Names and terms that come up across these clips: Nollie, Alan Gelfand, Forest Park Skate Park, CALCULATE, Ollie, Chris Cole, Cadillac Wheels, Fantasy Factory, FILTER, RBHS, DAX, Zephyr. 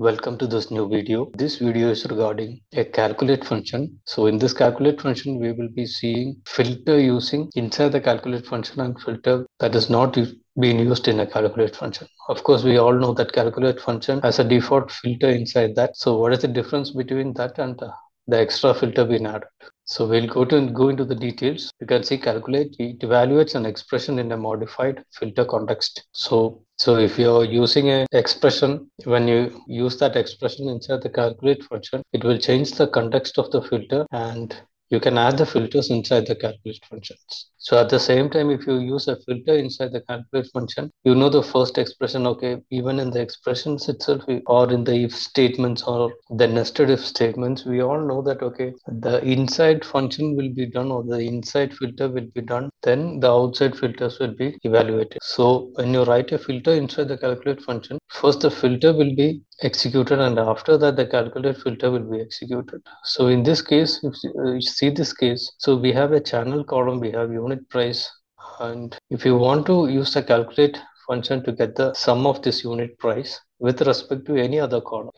Welcome to this new video. This video is regarding a calculate function. So in this calculate function, we will be seeing filter using inside the calculate function and filter that is not being used in a calculate function. Of course, we all know that calculate function has a default filter inside that. So what is the difference between that and the extra filter being added? So we'll go into the details. You can see calculate, it evaluates an expression in a modified filter context. So if you're using an expression, when you use that expression inside the calculate function, it will change the context of the filter and you can add the filters inside the calculate functions. So at the same time, if you use a filter inside the calculate function, you know the first expression, okay, even in the expressions itself or in the if statements or the nested if statements, we all know that, okay, the inside function will be done or the inside filter will be done, then the outside filters will be evaluated. So when you write a filter inside the calculate function, first the filter will be executed and after that the calculate filter will be executed. So in this case, if you see this case, so we have a channel column, we have unit price, and if you want to use the calculate function to get the sum of this unit price with respect to any other column,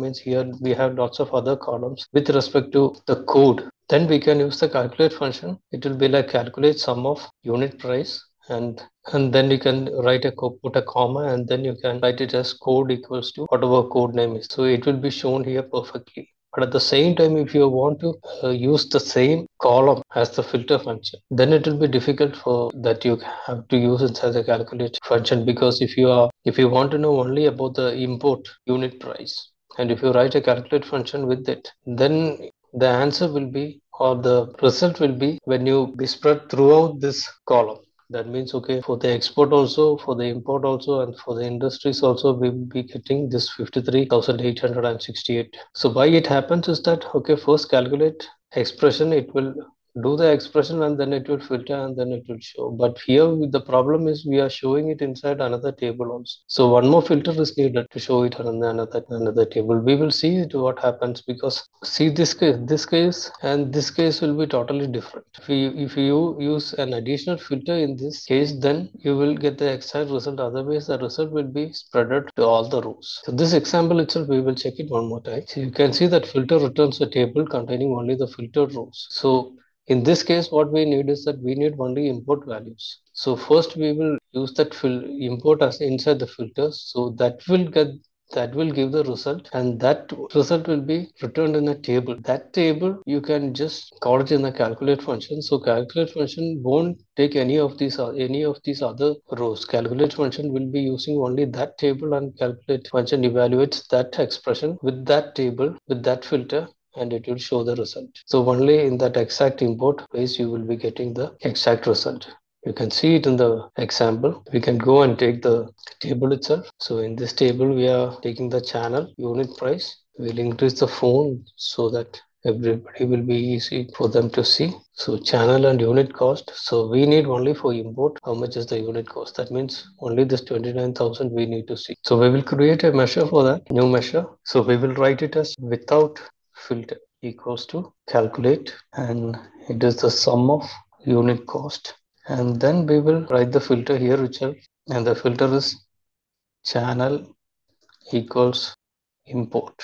means here we have lots of other columns with respect to the code, then we can use the calculate function. It will be like calculate sum of unit price, and then you can write put a comma, and then you can write it as code equals to whatever code name is. So it will be shown here perfectly. But at the same time, if you want to use the same column as the filter function, then it will be difficult for that. You have to use inside the calculate function, because if you want to know only about the import unit price, and if you write a calculate function with it, then the answer will be, or the result will be, when you spread throughout this column. That means, okay, for the export also, for the import also, and for the industries also, we will be getting this 53,868. So why it happens is that, okay, first calculate expression, it will do the expression and then it will filter and then it will show. But here the problem is we are showing it inside another table also. So one more filter is needed to show it on another table. We will see what happens, because see this case and this case will be totally different. If you use an additional filter in this case, then you will get the exact result. Otherwise the result will be spreaded to all the rows. So this example itself, we will check it one more time. So you can see that filter returns a table containing only the filtered rows. So in this case, what we need is that we need only import values. So first we will use that import as inside the filter. So that will give the result, and that result will be returned in a table. That table you can just call it in the calculate function. So calculate function won't take any of these other rows. Calculate function will be using only that table, and calculate function evaluates that expression with that table, with that filter, and it will show the result. So only in that exact import place you will be getting the exact result. You can see it in the example. We can go and take the table itself. So in this table we are taking the channel unit price. We'll increase the phone so that everybody will be easy for them to see. So channel and unit cost. So we need only for import how much is the unit cost. That means only this 29,000 we need to see. So we will create a measure for that, new measure. So we will write it as without filter equals to calculate, and it is the sum of unit cost, and then we will write the filter here itself, and the filter is channel equals import,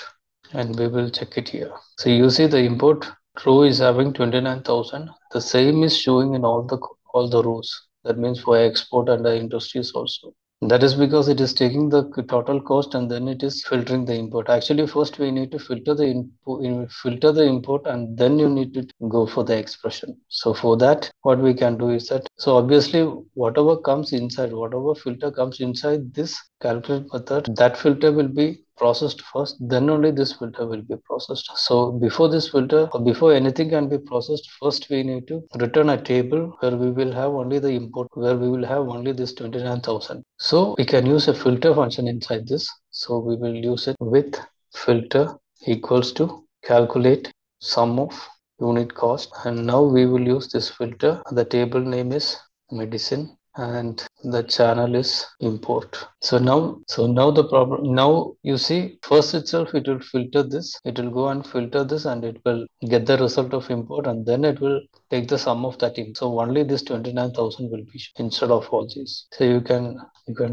and we will check it here. So you see the import row is having 29,000. The same is showing in all the rows. That means for export and the industries also. That is because it is taking the total cost and then it is filtering the import. Actually, first we need to filter the import, and then you need to go for the expression. So for that, what we can do is that, so obviously whatever comes inside, whatever filter comes inside this calculate method, that filter will be processed first, then only this filter will be processed. So before this filter, or before anything can be processed, first we need to return a table where we will have only the import, where we will have only this 29,000. So we can use a filter function inside this. So we will use it with filter equals to calculate sum of unit cost, and now we will use this filter. The table name is medicine, and the channel is import. So now the problem, now you see first itself it will filter this, it will go and filter this and it will get the result of import and then it will take the sum of that. So only this 29,000 will be instead of all these. So you can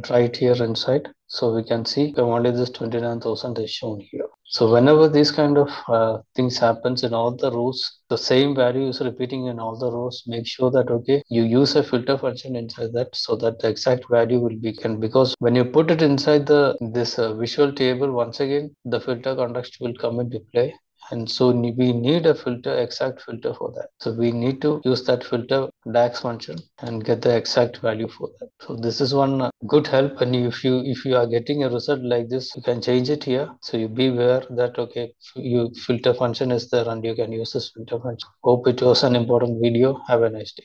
try it here inside. So we can see only this 29,000 is shown here. So whenever these kind of things happens in all the rows, the same value is repeating in all the rows. Make sure that, okay, you use a filter function inside that so that the exact value will be can, because when you put it inside the this visual table, once again, the filter context will come into play. And so we need a filter, exact filter for that. So we need to use that filter DAX function and get the exact value for that. So this is one good help. And if you are getting a result like this, you can change it here. So you be aware that, okay, your filter function is there and you can use this filter function. Hope it was an important video. Have a nice day.